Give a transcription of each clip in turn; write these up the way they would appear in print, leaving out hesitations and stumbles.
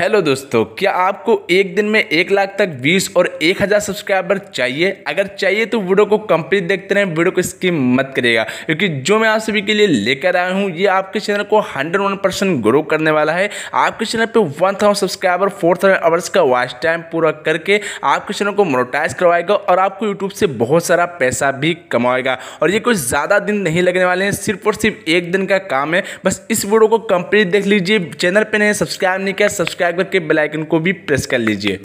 Hello दोस्तों, क्या आपको एक दिन में 1 लाख तक व्यूज और 1000 सब्सक्राइबर चाहिए? अगर चाहिए तो वीडियो को कंप्लीट देखते रहें, वीडियो को स्किप मत करिएगा, क्योंकि जो मैं आप सभी के लिए लेकर आया हूं ये आपके चैनल को 101% ग्रो करने वाला है। आपके चैनल पे 1000 सब्सक्राइबर 4000 आवर्स का वॉच टाइम पूरा करके आपके चैनल को मोनेटाइज करवाएगा और आपको यूट्यूब से बहुत सारा पैसा भी कमाएगा। और ये कुछ ज़्यादा दिन नहीं लगने वाले हैं, सिर्फ और सिर्फ एक दिन का काम है। बस इस वीडियो को कंप्लीट देख लीजिए। चैनल पर नहीं सब्सक्राइब नहीं किया, सब्सक्राइब करके बेल आइकन को भी प्रेस कर लीजिए।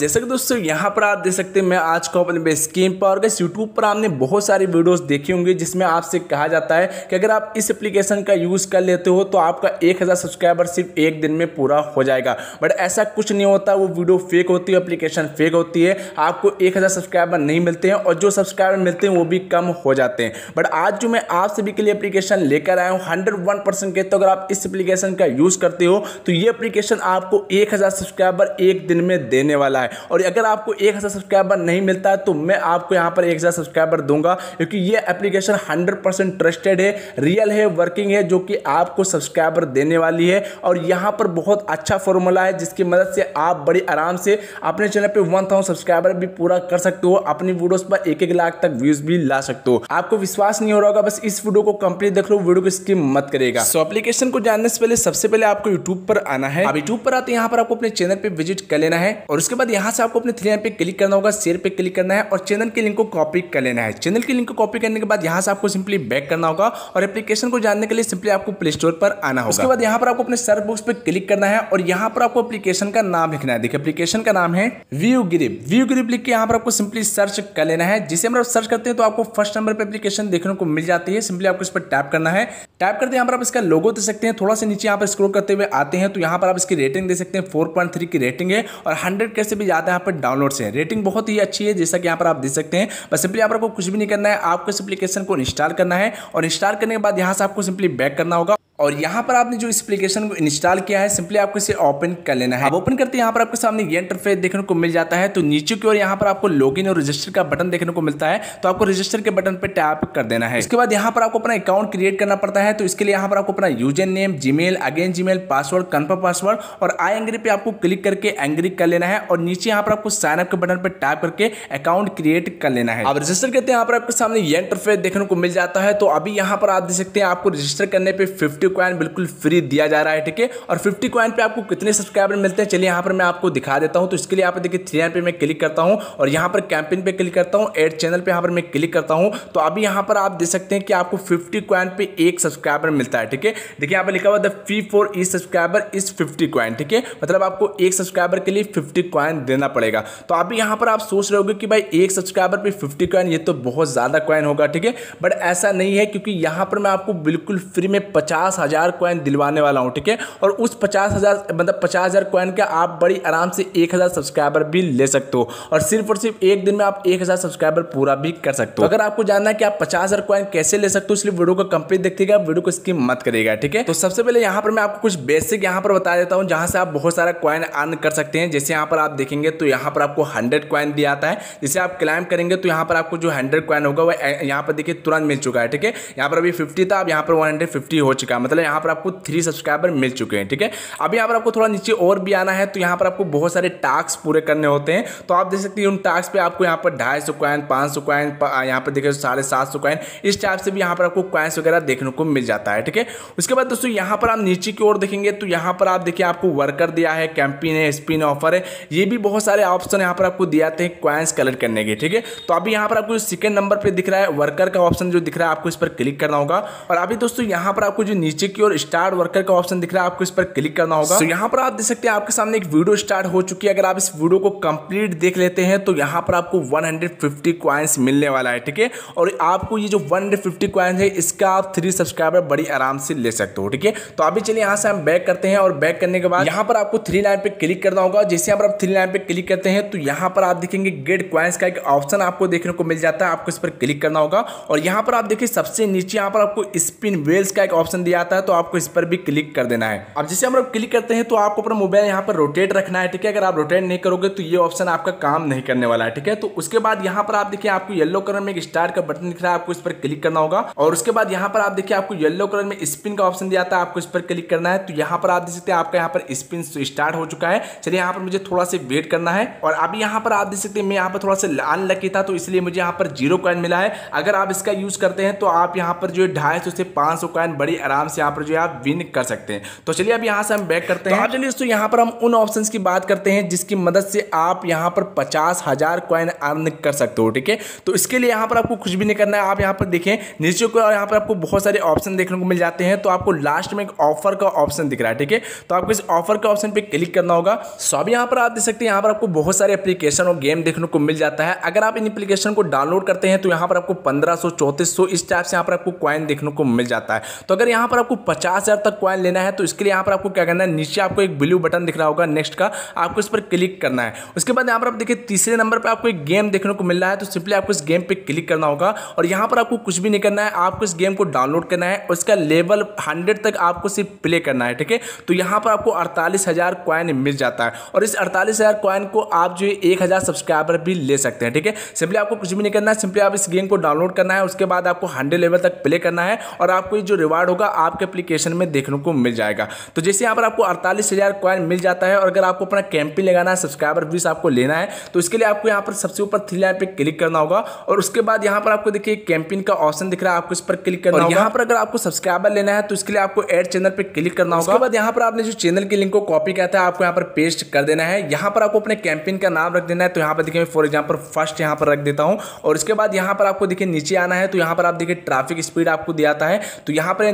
जैसे कि दोस्तों यहाँ पर आप देख सकते हैं, मैं आज को अपने स्क्रीन पर और इस यूट्यूब पर आपने बहुत सारी वीडियोस देखी होंगी जिसमें आपसे कहा जाता है कि अगर आप इस एप्लीकेशन का यूज़ कर लेते हो तो आपका 1000 सब्सक्राइबर सिर्फ एक दिन में पूरा हो जाएगा। बट ऐसा कुछ नहीं होता, वो वीडियो फेक होती है, एप्लीकेशन फेक होती है। आपको 1000 सब्सक्राइबर नहीं मिलते हैं और जो सब्सक्राइबर मिलते हैं वो भी कम हो जाते हैं। बट आज जो मैं आप सभी के लिए एप्लीकेशन लेकर आया हूँ 101% के, तो अगर आप इस एप्लीकेशन का यूज़ करते हो तो ये एप्लीकेशन आपको 1000 सब्सक्राइबर एक दिन में देने वाला है। और अगर आपको 1000 सब्सक्राइबर नहीं मिलता है तो मैं आपको यहां पर 1000 सब्सक्राइबर दूंगा, क्योंकि ये एप्लीकेशन 100% ट्रस्टेड है, रियल है, वर्किंग है, जो कि आपको सब्सक्राइबर देने वाली है। और यहां पर बहुत अच्छा फॉर्मूला है जिसकी मदद से आप बड़ी आराम से अपने चैनल पे 1000 सब्सक्राइबर भी पूरा कर सकते हो, अपनी वीडियोस पर 1-1 लाख तक व्यूज भी ला सकते हो। आपको विश्वास नहीं हो रहा होगा, बस इस वीडियो को कंप्लीट देख लो, वीडियो को स्किप मत करिएगा। सो एप्लीकेशन को जानने से पहले सबसे पहले आपको यूट्यूब पर आना है। आप यूट्यूब पर आते हैं, यहाँ पर आपको अपने चैनल पर विजिट कर लेना है और उसके बाद यहाँ से आपको अपने थ्री लाइन पे क्लिक करना होगा, शेयर पे क्लिक करना है और चैनल के लिंक को कॉपी कर लेना है। चैनल के लिंक को कॉपी करने के बाद यहाँ से आपको सिंपली बैक करना होगा और एप्लीकेशन को जानने के लिए सिंपली आपको प्ले स्टोर पर आना होगा। उसके बाद यहाँ पर आपको अपने सर्च बॉक्स पे क्लिक करना है और यहाँ पर आपको एप्लीकेशन का नाम लिखना है। देखिए एप्लीकेशन का नाम है व्यूग्रिप। व्यूग्रिप लिख के यहाँ पर आपको सिंपली सर्च कर लेना है। जिसे हम सर्च करते हैं तो आपको फर्स्ट नंबर पर एप्लीकेशन देखने को मिल जाती है। सिंपली आपको इस पर टैप करना है। टैप करते यहाँ पर आप इसका लोगो दे सकते हैं। थोड़ा सा नीचे यहाँ पर स्क्रोल करते हुए आते हैं तो यहाँ पर आप इसकी रेटिंग दे सकते हैं। 4.3 की रेटिंग है और 100 कैसे भी ज़्यादा यहाँ पर डाउनलोड्स है। रेटिंग बहुत ही अच्छी है जैसा कि यहाँ पर आप देख सकते हैं। बस सिंपली यहाँ पर आपको कुछ भी नहीं करना है, आपको इस एप्लीकेशन को इंस्टॉल करना है और इंस्टॉल करने के बाद यहाँ से आपको सिंपली बैक करना होगा और यहाँ पर आपने जो इस एप्लीकेशन को इंस्टॉल किया है सिंपली आपको इसे ओपन कर लेना है। अब ओपन करते हैं, यहाँ पर आपके सामने ये इंटरफेस देखने को मिल जाता है। तो नीचे की ओर यहाँ पर आपको लॉगिन और रजिस्टर का बटन देखने को मिलता है, तो आपको रजिस्टर के बटन पर टैप कर देना है। इसके बाद यहाँ पर आपको अपना अकाउंट क्रिएट करना पड़ता है। तो इसके लिए यहाँ पर आपको अपना user name, Gmail, again Gmail, password, confirm password और आई एंग्री पे आपको क्लिक करके एंग्री कर लेना है और नीचे यहाँ पर आपको साइन अप के बटन पर टैप करके अकाउंट क्रिएट कर लेना है। आप रजिस्टर करते हैं, यहाँ पर आपके सामने ये इंटरफेस देखने को मिल जाता है। तो अभी यहाँ पर आप देख सकते हैं आपको रजिस्टर करने पर 50 कॉइन बिल्कुल फ्री दिया जा रहा है, ठीक है। और 50 कॉइन पे आपको कितने सब्सक्राइबर मिलते हैं चलिए यहाँ पर मैं आपको दिखा देता हूँ। तो इसके लिए यहाँ पर देखिए थ्री लाइन पे मैं क्लिक करता हूँ और यहाँ पर कैंपेन पे क्लिक करता हूँ, एड चैनल पे यहाँ पर मैं क्लिक करता हूँ। तो अभी यहाँ पर आप देख सकते हैं कि आपको 50 कॉइन पे 1 सब्सक्राइबर मिलता है, ठीक है। देखिए यहाँ पर लिखा हुआ the fee for each subscriber is 50 coin, ठीक है। मतलब आपको 1 सब्सक्राइबर के लिए 50 कॉइन देना पड़ेगा। तो अभी यहाँ पर आप सोच रहे होगे कि भाई 1 सब्सक्राइबर पे 50 कॉइन ये तो बहुत ज़्यादा कॉइन होगा, ठीक है। बट ऐसा नहीं है, क्योंकि यहाँ पर मैं आपको बिल्कुल फ्री में 50,000 कॉइन दिलवाने वाला हूँ, ठीक है। और उस 50,000 मतलब 50,000 कॉइन का आप बड़ी आराम से 1,000 सब्सक्राइबर भी ले सकते हो और सिर्फ एक दिन में आप 1,000 सब्सक्राइबर पूरा भी कर सकते हो। अगर आपको जानना है कि आप 50,000 कॉइन कैसे ले सकते हो इसलिए वीडियो को कंप्लीट देखिएगा, वीडियो को स्किप मत करिएगा, ठीक है। तो सबसे पहले यहाँ पर मैं आपको कुछ बेसिक यहाँ पर बता देता हूँ जहाँ से आप बहुत सारा कॉइन अर्न कर सकते हैं। जैसे यहाँ पर आप देखेंगे तो यहाँ पर आपको 100 कॉइन दिया आता है, जिसे आप क्लाइम करेंगे तो यहाँ पर आपको जो 100 कॉइन होगा वह यहाँ पर देखिए तुरंत मिल चुका है, ठीक है। यहाँ पर अभी 50 था, अब यहाँ पर 150 हो चुका है, मतलब यहाँ पर आपको 3 सब्सक्राइबर मिल चुके हैं, ठीक है। अब यहाँ पर आपको थोड़ा नीचे और भी आना है तो यहाँ पर आपको बहुत सारे टास्क पूरे करने होते हैं। तो आप देख सकते हैं उन टास्क पे आपको यहाँ पर 250 कॉइन, 500 कॉइन, यहाँ पर देखिए 750 कॉइन, इस टाइप से भी यहाँ पर आपको कॉइन्स वगैरह देखने को मिल जाता है, ठीक है। उसके बाद दोस्तों यहाँ पर आप नीचे की ओर देखेंगे तो यहाँ पर आप देखिए आपको वर्कर दिया है, कैंपेन है, स्पिन ऑफर है, ये भी बहुत सारे ऑप्शन यहाँ पर आपको दिया जाते हैं कॉइन्स कलेक्ट करने के, ठीक है। तो अभी यहाँ पर आपको सेकंड नंबर पर दिख रहा है वर्कर का ऑप्शन जो दिख रहा है, आपको इस पर क्लिक करना होगा। और अभी दोस्तों यहाँ पर आपको जो नीचे की ओर स्टार्ट वर्कर का ऑप्शन दिख रहा है, आपको इस पर क्लिक करना होगा। तो यहाँ पर आप देख सकते हैं आपके सामने एक वीडियो स्टार्ट हो चुकी है। अगर आप इस वीडियो को कंप्लीट देख लेते हैं तो यहाँ पर आपको 150 कॉइन्स मिलने वाला है, ठीक है। और आपको ये जो 150 कॉइन्स है इसका आप 3 सब्सक्राइबर बड़ी आराम से ले सकते हो, ठीक है। तो अभी चलिए यहाँ से हम बैक करते हैं और बैक करने के बाद यहाँ पर आपको थ्री लाइन पे क्लिक करना होगा। जैसे यहाँ पर आप थ्री लाइन पे क्लिक करते हैं तो यहाँ पर आप देखेंगे गेट कॉइन्स का एक ऑप्शन आपको देखने को मिल जाता है, आपको इस पर क्लिक करना होगा। और यहाँ पर आप देखिए सबसे नीचे यहाँ पर आपको स्पिन व्हील्स का एक ऑप्शन दिया आता है तो आपको इस पर भी क्लिक कर देना है। अब जैसे हम लोग क्लिक करते हैं तो आपको अपना मोबाइल यहाँ पर रोटेट रखना है, ठीक है। अगर आप रोटेट नहीं करोगे तो ये ऑप्शन आपका काम नहीं करने वाला है, ठीक है। तो उसके बाद यहाँ पर आप देखिए आपको येलो कलर में एक स्टार का बटन दिख रहा है, आपको इस पर क्लिक करना होगा। और उसके बाद यहाँ पर आप देखिए आपको येलो कलर में स्पिन का ऑप्शन दिया था, आपको इस पर क्लिक करना है। तो यहाँ पर आप देख सकते हैं आपका यहाँ पर स्पिन स्टार्ट हो चुका है। चलिए यहाँ पर मुझे थोड़ा सा वेट करना है। और अभी यहाँ पर आप देख सकते हैं मैं यहाँ पर थोड़ा सा अनलकी था तो इसलिए मुझे यहाँ पर 0 कॉइन मिला है। अगर आप इसका यूज करते हैं तो आप यहाँ पर जो है 250 से 500 कॉइन बड़ी आराम से यहाँ पर जो है आप विन कर सकते हैं। तो चलिए अब यहाँ से हम बैक करते हैं। चलिए दोस्तों यहाँ पर हम उन ऑप्शंस की बात करते हैं जिसकी मदद से आप यहाँ पर 50,000 कॉइन अर्न कर सकते हो, ठीक है। तो इसके लिए यहाँ पर आपको कुछ भी नहीं करना है। आप यहाँ पर देखें नीचे को, और यहाँ पर आपको बहुत सारे ऑप्शन देखने को मिल जाते हैं। तो आपको लास्ट में एक ऑफर का ऑप्शन दिख रहा है, ठीक है। तो आपको इस ऑफर का ऑप्शन पर क्लिक करना होगा। सो अब यहाँ पर आप देख सकते हैं यहाँ पर आपको बहुत सारे एप्लीकेशन और गेम देखने को मिल जाता है। अगर आप इन एप्लीकेशन को डाउनलोड करते हैं तो यहाँ पर आपको 1500, 3400 इस टाइप से यहाँ पर आपको कॉइन देखने को मिल जाता है। तो अगर यहाँ पर आपको 50,000 तक कॉइन लेना है तो इसके लिए यहाँ पर आपको क्या करना है, नीचे आपको एक ब्लू बटन दिख रहा होगा नेक्स्ट का, आपको इस पर क्लिक करना है। उसके बाद यहाँ पर आप देखिए तीसरे नंबर पर आपको एक गेम देखने को मिल रहा है, तो सिंपली आपको इस गेम पर क्लिक करना होगा। और यहाँ पर आपको कुछ भी नहीं करना है, आपको इस गेम को डाउनलोड करना है। उसका लेवल 100 तक आपको सिर्फ प्ले करना है, ठीक है। तो यहाँ पर आपको 48,000 कॉइन मिल जाता है। और इस 48,000 कॉइन को आप जो है 1,000 सब्सक्राइबर भी ले सकते हैं, ठीक है। सिंपली आपको कुछ भी नहीं करना है, सिंपली आप इस गेम को डाउनलोड करना है। उसके बाद आपको 100 लेवल तक प्ले करना है और आपको ये जो रिवार्ड होगा आपके एप्लीकेशन में देखने को मिल जाएगा। तो जैसे यहाँ पर आपको 48,000 कॉइन मिल जाता है। और अगर आपको अपना कैंपेन लगाना है, सब्सक्राइबर व्यूज आपको लेना है, तो इसके लिए आपको यहाँ पर सबसे ऊपर 3 लाइन पर क्लिक करना होगा। और उसके बाद यहाँ पर आपको देखिए कैंपेन का ऑप्शन दिख रहा है, आपको इस पर क्लिक करना होगा। यहाँ पर अगर आपको सब्सक्राइबर लेना है तो इसके लिए आपको एड चैनल पर क्लिक करना होगा। उसके बाद यहाँ पर आपने जो चैनल की लिंक को कॉपी किया था आपको यहाँ पर पेस्ट कर देना है। यहाँ पर आपको अपने कैंपेन का नाम रख देना है। तो यहाँ पर देखिए फॉर एग्जाम्पल फर्स्ट यहाँ पर रख देता हूँ। और उसके बाद यहाँ पर आपको देखिए नीचे आना है। तो यहाँ पर आप देखिए ट्रैफिक स्पीड आपको दिया आता है, तो यहाँ पर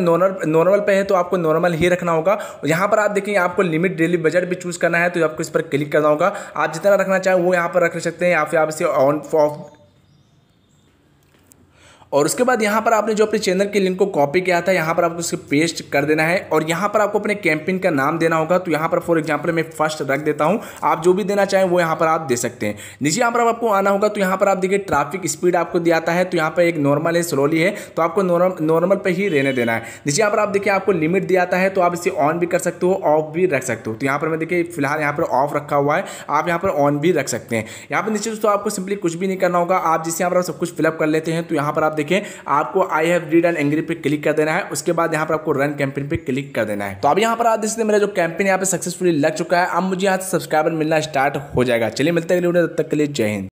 नॉर्मल पे है तो आपको नॉर्मल ही रखना होगा। और यहाँ पर आप देखिए आपको लिमिट डेली बजट भी चूज करना है, तो आपको इस पर क्लिक करना होगा। आप जितना रखना चाहें वो यहाँ पर रख सकते हैं, या फिर आप इसे ऑन ऑफ। और उसके बाद यहाँ पर आपने जो अपने चैनल के लिंक को कॉपी किया था यहाँ पर आपको उसको पेस्ट कर देना है। और यहाँ पर आपको अपने कैंपेन का नाम देना होगा। तो यहाँ पर फॉर एग्जांपल मैं फर्स्ट रख देता हूँ, आप जो भी देना चाहें वो यहाँ पर आप दे सकते हैं। नीचे यहाँ पर आपको आना होगा। तो यहाँ पर आप देखिए ट्रैफिक स्पीड आपको दिया आता है। तो यहाँ पर एक नॉर्मल है, स्लोली है, तो आपको नॉर्मल पर ही रहने देना है। नीचे यहाँ पर आप देखिए आपको लिमिट दिया आता है, तो आप इसे ऑन भी कर सकते हो, ऑफ भी रख सकते हो। तो यहाँ पर मैं देखिए फिलहाल यहाँ पर ऑफ रखा हुआ है, आप यहाँ पर ऑन भी रख सकते हैं। यहाँ पर नीचे दोस्तों आपको सिंपली कुछ भी नहीं करना होगा। आप जिससे यहाँ पर सब कुछ फिलअप कर लेते हैं। तो यहाँ पर आप आपको I have read and agree पे क्लिक कर देना है। उसके बाद यहाँ पर आपको रन कैंपेन पे क्लिक कर देना है। तो अब यहाँ पर आप देख सकते हैं मेरा जो कैंपेन यहाँ पे सक्सेसफुली लग चुका है। अब मुझे यहाँ से सब्सक्राइबर मिलना स्टार्ट हो जाएगा। चलिए मिलते हैं अगले वीडियो में, तब तक के लिए जय हिंद।